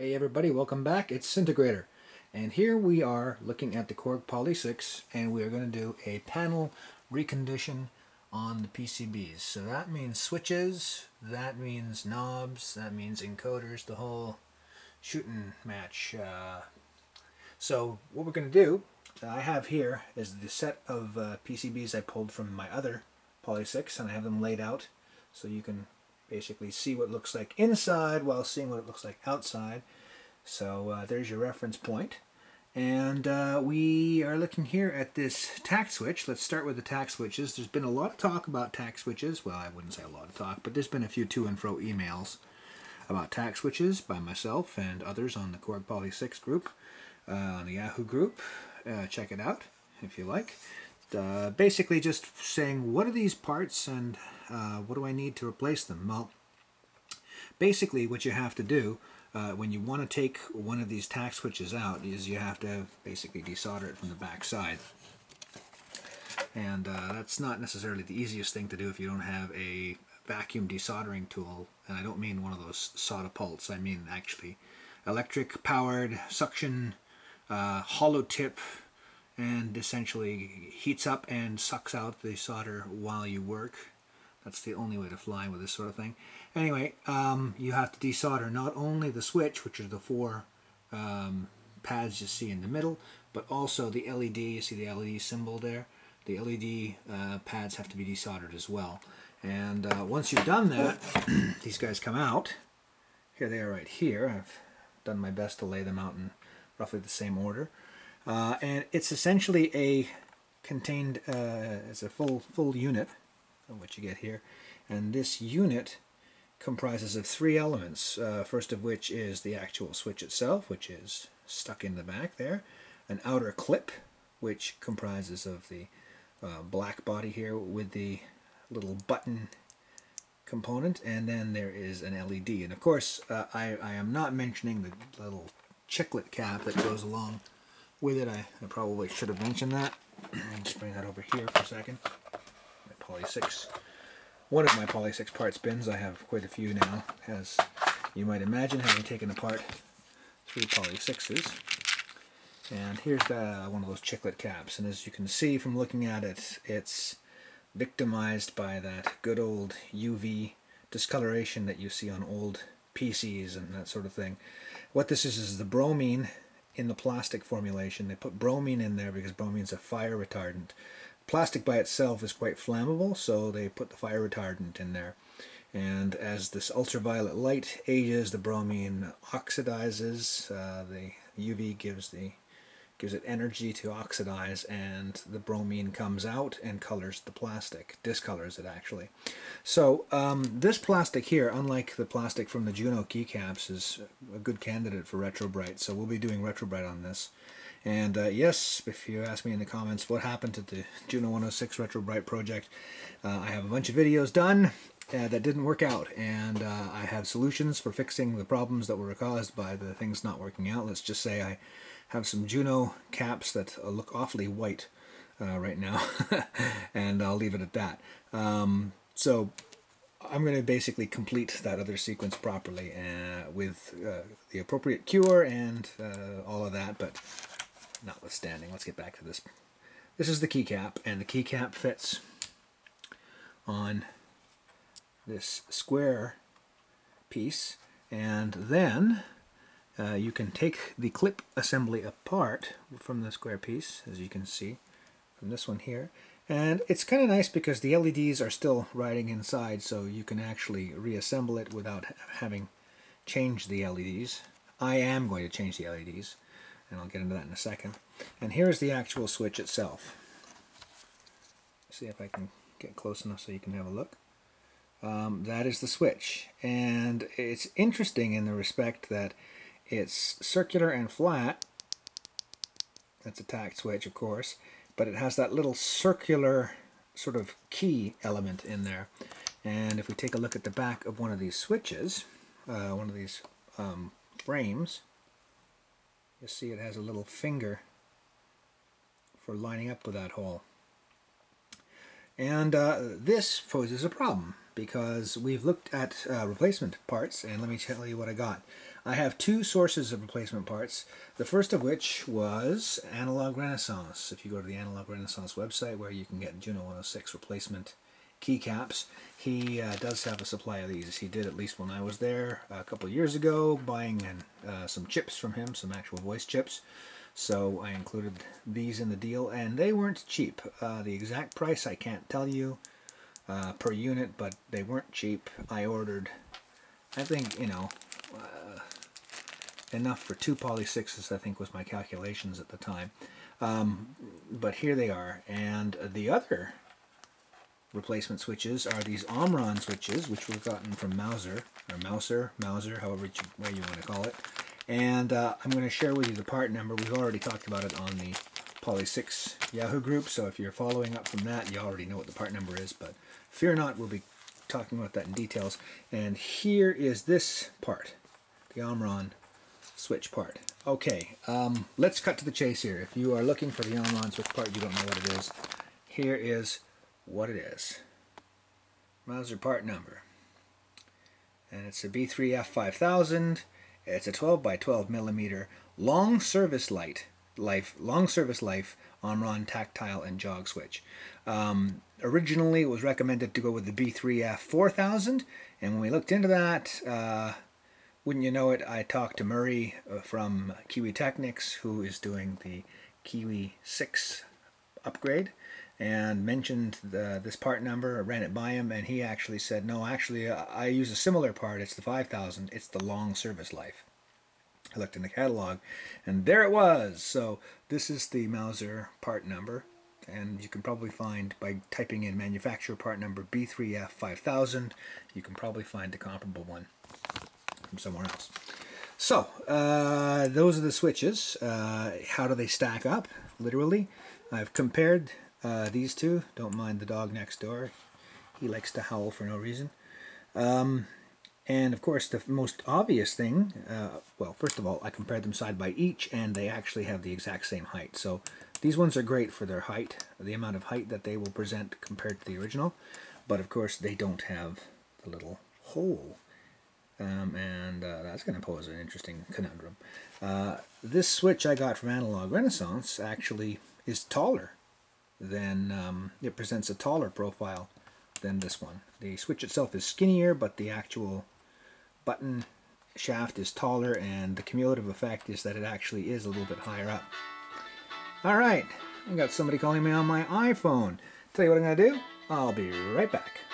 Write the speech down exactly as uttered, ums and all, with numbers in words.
Hey everybody, welcome back. It's Syntegrator, and here we are looking at the Korg Polysix, and we are going to do a panel recondition on the P C Bs. So that means switches, that means knobs, that means encoders, the whole shooting match. Uh, so what we're going to do, I have here is the set of uh, P C Bs I pulled from my other Polysix, and I have them laid out so you can basically see what it looks like inside while seeing what it looks like outside. So uh, there's your reference point. And uh, we are looking here at this tact switch. Let's start with the tact switches. There's been a lot of talk about tact switches. Well, I wouldn't say a lot of talk, but there's been a few to and fro emails about tact switches by myself and others on the Korg Polysix group, uh, on the Yahoo group. Uh, check it out if you like. Uh, basically just saying, what are these parts and uh, what do I need to replace them? Well, basically what you have to do uh, when you want to take one of these tact switches out is you have to basically desolder it from the back side. And uh, that's not necessarily the easiest thing to do if you don't have a vacuum desoldering tool. And I don't mean one of those solder pulse. I mean actually electric powered suction, uh, hollow tip, and essentially heats up and sucks out the solder while you work. That's the only way to fly with this sort of thing. Anyway, um, you have to desolder not only the switch, which are the four um, pads you see in the middle, but also the L E D. You see the L E D symbol there? The L E D uh, pads have to be desoldered as well. And uh, once you've done that, these guys come out. Here they are right here. I've done my best to lay them out in roughly the same order. Uh, and it's essentially a contained, uh, it's a full full unit, what you get here. And this unit comprises of three elements, uh, first of which is the actual switch itself, which is stuck in the back there. An outer clip, which comprises of the uh, black body here with the little button component. And then there is an L E D. And of course, uh, I, I am not mentioning the little chiclet cap that goes along with it. I, I probably should have mentioned that. Just bring that over here for a second. My Polysix, one of my Polysix parts bins, I have quite a few now, as you might imagine, having taken apart three Polysixes. And here's the, one of those chiclet caps, and as you can see from looking at it, it's victimized by that good old U V discoloration that you see on old P Cs and that sort of thing. What this is is the bromine in the plastic formulation. They put bromine in there because bromine is a fire retardant. Plastic by itself is quite flammable, so they put the fire retardant in there. And as this ultraviolet light ages, the bromine oxidizes. Uh, the U V gives the gives it energy to oxidize, and the bromine comes out and colors the plastic, discolors it actually. So um, this plastic here, unlike the plastic from the Juno keycaps, is a good candidate for Retrobrite, so we'll be doing Retrobrite on this. And uh, yes, if you ask me in the comments what happened to the Juno one oh six Retrobrite project, uh, I have a bunch of videos done uh, that didn't work out, and uh, I have solutions for fixing the problems that were caused by the things not working out. Let's just say I have some Juno caps that look awfully white uh, right now, and I'll leave it at that. Um, so I'm going to basically complete that other sequence properly uh, with uh, the appropriate cure and uh, all of that, but notwithstanding, let's get back to this. This is the keycap, and the keycap fits on this square piece, and then Uh, you can take the clip assembly apart from the square piece, as you can see from this one here. And it's kind of nice because the L E Ds are still riding inside, so you can actually reassemble it without having changed the L E Ds. I am going to change the L E Ds, and I'll get into that in a second. And here's the actual switch itself. See if I can get close enough so you can have a look. Um, that is the switch. And it's interesting in the respect that it's circular and flat. That's a tact switch, of course, but it has that little circular sort of key element in there. And if we take a look at the back of one of these switches, uh, one of these um, frames, you'll see it has a little finger for lining up with that hole. And uh, this poses a problem because we've looked at uh, replacement parts, and let me tell you what I got. I have two sources of replacement parts, the first of which was Analog Renaissance. If you go to the Analog Renaissance website where you can get Juno one oh six replacement keycaps, he uh, does have a supply of these. He did, at least when I was there a couple years ago, buying uh, some chips from him, some actual voice chips. So I included these in the deal, and they weren't cheap. Uh, the exact price I can't tell you uh, per unit, but they weren't cheap. I ordered, I think, you know, uh, enough for two Polysixes, I think was my calculations at the time. Um, but here they are. And the other replacement switches are these Omron switches, which were gotten from Mouser, or Mouser, Mouser, however you, way you want to call it. And uh, I'm going to share with you the part number. We've already talked about it on the Polysix Yahoo group, so if you're following up from that, you already know what the part number is, but fear not, we'll be talking about that in details. And here is this part, the Omron switch part. Okay, um, let's cut to the chase here. If you are looking for the Omron switch part, you don't know what it is. Here is what it is. Mouser part number. And it's a B three F five thousand. It's a twelve by twelve millimeter long service light, life, long service life Omron tactile and jog switch. Um, originally, it was recommended to go with the B three F four thousand, and when we looked into that, uh, wouldn't you know it, I talked to Murray from Kiwi Technics, who is doing the Kiwi six upgrade, and mentioned the, this part number. I ran it by him, and he actually said, no, actually, uh, I use a similar part. It's the five thousand. It's the long service life. I looked in the catalog, and there it was. So this is the Mouser part number, and you can probably find, by typing in manufacturer part number B three F five thousand, you can probably find the comparable one from somewhere else. So uh, those are the switches. Uh, how do they stack up? Literally, I've compared Uh, these two. Don't mind the dog next door. He likes to howl for no reason. Um, and of course the most obvious thing, uh, well, first of all, I compared them side by each, and they actually have the exact same height. So these ones are great for their height, the amount of height that they will present compared to the original. But of course they don't have the little hole. Um, and uh, that's going to pose an interesting conundrum. Uh, this switch I got from Analog Renaissance actually is taller. Then um, it presents a taller profile than this one. The switch itself is skinnier, but the actual button shaft is taller, and the cumulative effect is that it actually is a little bit higher up. All right, I got somebody calling me on my iPhone. Tell you what I'm gonna do, I'll be right back.